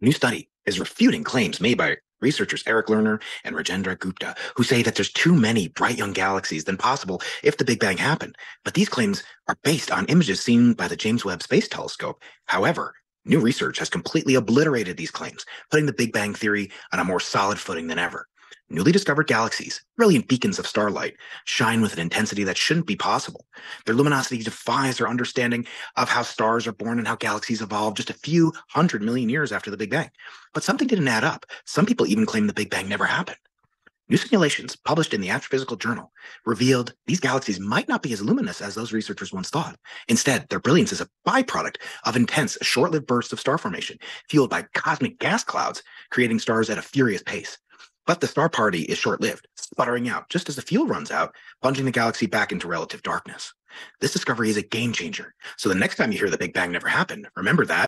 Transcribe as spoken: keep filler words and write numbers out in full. New study is refuting claims made by researchers Eric Lerner and Rajendra Gupta, who say that there's too many bright young galaxies than possible if the Big Bang happened. But these claims are based on images seen by the James Webb Space Telescope. However, new research has completely obliterated these claims, putting the Big Bang theory on a more solid footing than ever. Newly discovered galaxies, brilliant beacons of starlight, shine with an intensity that shouldn't be possible. Their luminosity defies our understanding of how stars are born and how galaxies evolve just a few hundred million years after the Big Bang. But something didn't add up. Some people even claim the Big Bang never happened. New simulations published in the Astrophysical Journal revealed these galaxies might not be as luminous as those researchers once thought. Instead, their brilliance is a byproduct of intense, short-lived bursts of star formation, fueled by cosmic gas clouds, creating stars at a furious pace. But the star party is short-lived, sputtering out just as the fuel runs out, plunging the galaxy back into relative darkness. This discovery is a game changer. So the next time you hear the Big Bang never happened, remember that.